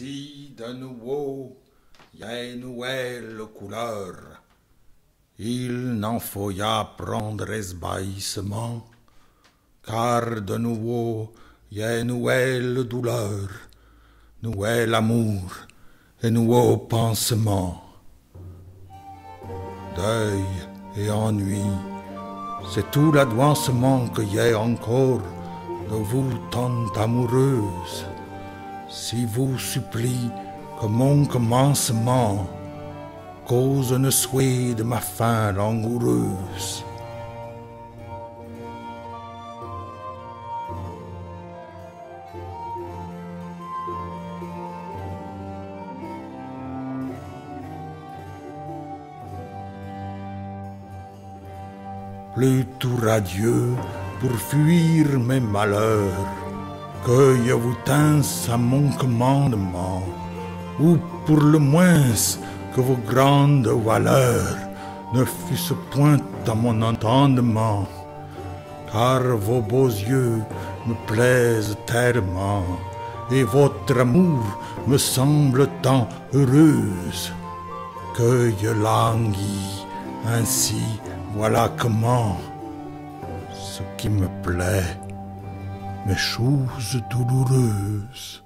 ici de nouveau, y a une nouvelle couleur. Il n'en faut ya prendre esbaillissement, car de nouveau, y a une nouvelle douleur, nouvel amour et nouveau pansement. Deuil et ennui, c'est tout l'advancement qu'il y a encore de vous tant amoureuse. Si vous supplie que mon commencement cause ne soit de ma fin langoureuse. Plus tout radieux pour fuir mes malheurs, que je vous tinsse à mon commandement, ou pour le moins que vos grandes valeurs ne fussent point à mon entendement, car vos beaux yeux me plaisent tellement, et votre amour me semble tant heureuse, que je languis ainsi. Voilà comment ce qui me plaît, mes choses douloureuses.